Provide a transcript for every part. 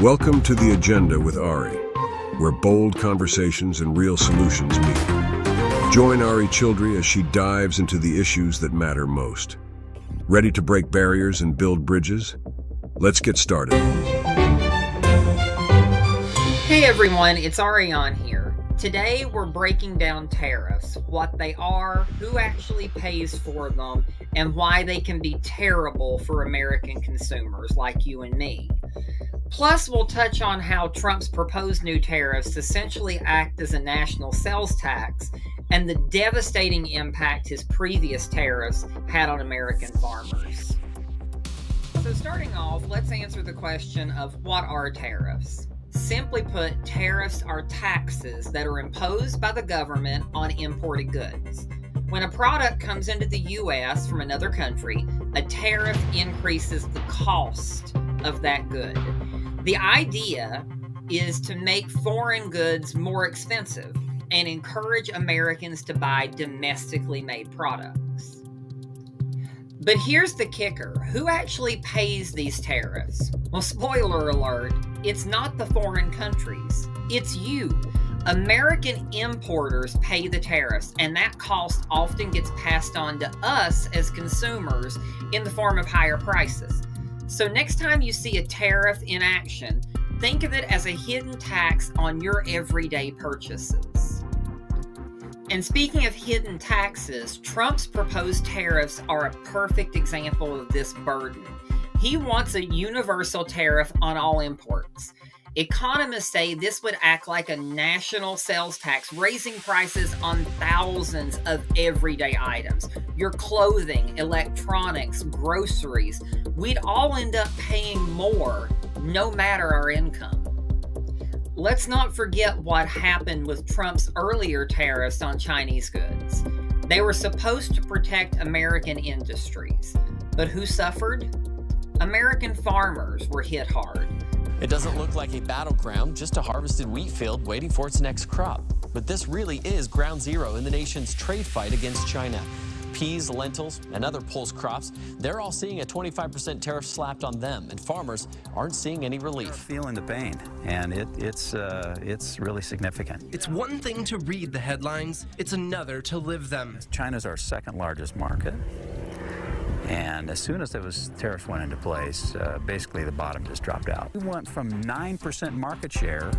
Welcome to The Agenda with Ari, where bold conversations and real solutions meet. Join Ari Childry as she dives into the issues that matter most. Ready to break barriers and build bridges? Let's get started. Hey everyone, it's Ariane here. Today we're breaking down tariffs, what they are, who actually pays for them, and why they can be terrible for American consumers like you and me. Plus, we'll touch on how Trump's proposed new tariffs essentially act as a national sales tax and the devastating impact his previous tariffs had on American farmers. So starting off, let's answer the question of what are tariffs? Simply put, tariffs are taxes that are imposed by the government on imported goods. When a product comes into the U.S. from another country, a tariff increases the cost of that good. The idea is to make foreign goods more expensive and encourage Americans to buy domestically made products. But here's the kicker. Who actually pays these tariffs? Well, spoiler alert, it's not the foreign countries. It's you. American importers pay the tariffs, and that cost often gets passed on to us as consumers in the form of higher prices. So next time you see a tariff in action, think of it as a hidden tax on your everyday purchases. And speaking of hidden taxes, Trump's proposed tariffs are a perfect example of this burden. He wants a universal tariff on all imports. Economists say this would act like a national sales tax, raising prices on thousands of everyday items. Your clothing, electronics, groceries. We'd all end up paying more, no matter our income. Let's not forget what happened with Trump's earlier tariffs on Chinese goods. They were supposed to protect American industries. But who suffered? American farmers were hit hard. It doesn't look like a battleground, just a harvested wheat field waiting for its next crop. But this really is ground zero in the nation's trade fight against China. Peas, lentils, and other pulse crops, they're all seeing a 25% tariff slapped on them, and farmers aren't seeing any relief. They're feeling the pain, and it's really significant. It's one thing to read the headlines, it's another to live them. China's our second largest market. And as soon as those tariffs went into place, basically the bottom just dropped out. We went from 9% market share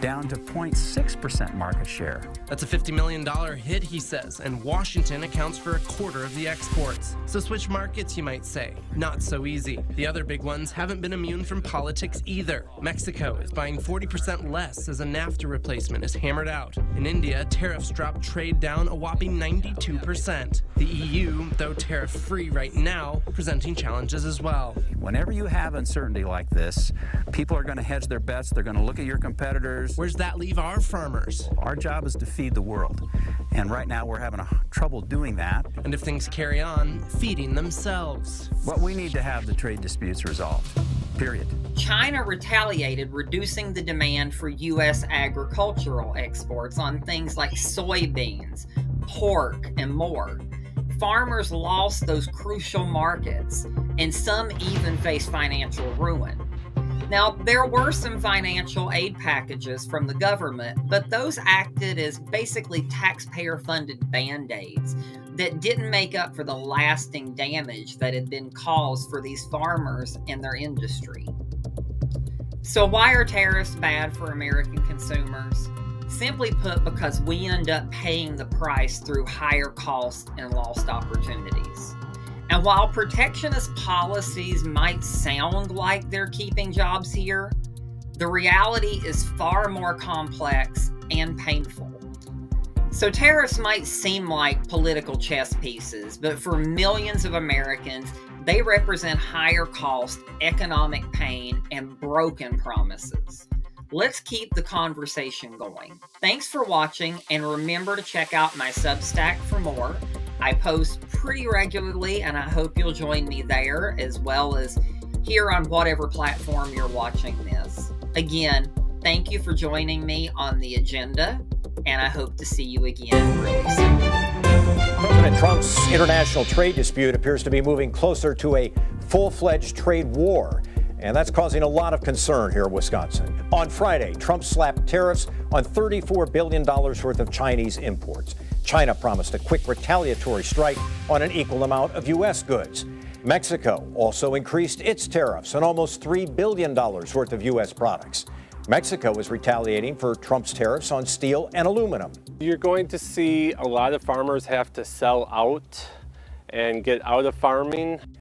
down to 0.6% market share. That's a $50 million hit, he says, and Washington accounts for a quarter of the exports. So switch markets, you might say. Not so easy. The other big ones haven't been immune from politics either. Mexico is buying 40% less as a NAFTA replacement is hammered out. In India, tariffs dropped trade down a whopping 92%. The EU, though tariff-free right now, presenting challenges as well. Whenever you have uncertainty like this, people are going to hedge their bets. They're going to look at your competitors. Where does that leave our farmers? Our job is to feed the world, and right now we're having trouble doing that. And if things carry on, feeding themselves. But we need to have the trade disputes resolved, period. China retaliated, reducing the demand for U.S. agricultural exports on things like soybeans, pork, and more. Farmers lost those crucial markets, and some even faced financial ruin. Now, there were some financial aid packages from the government, but those acted as basically taxpayer-funded band-aids that didn't make up for the lasting damage that had been caused for these farmers and their industry. So why are tariffs bad for American consumers? Simply put, because we end up paying the price through higher costs and lost opportunities. And while protectionist policies might sound like they're keeping jobs here, the reality is far more complex and painful. So tariffs might seem like political chess pieces, but for millions of Americans, they represent higher cost, economic pain, and broken promises. Let's keep the conversation going. Thanks for watching, and remember to check out my Substack for more. I post pretty regularly, and I hope you'll join me there as well as here on whatever platform you're watching this. Again, thank you for joining me on The Agenda, and I hope to see you again really soon. President Trump's international trade dispute appears to be moving closer to a full-fledged trade war. And that's causing a lot of concern here in Wisconsin. On Friday, Trump slapped tariffs on $34 billion worth of Chinese imports. China promised a quick retaliatory strike on an equal amount of U.S. goods. Mexico also increased its tariffs on almost $3 billion worth of U.S. products. Mexico is retaliating for Trump's tariffs on steel and aluminum. You're going to see a lot of farmers have to sell out and get out of farming.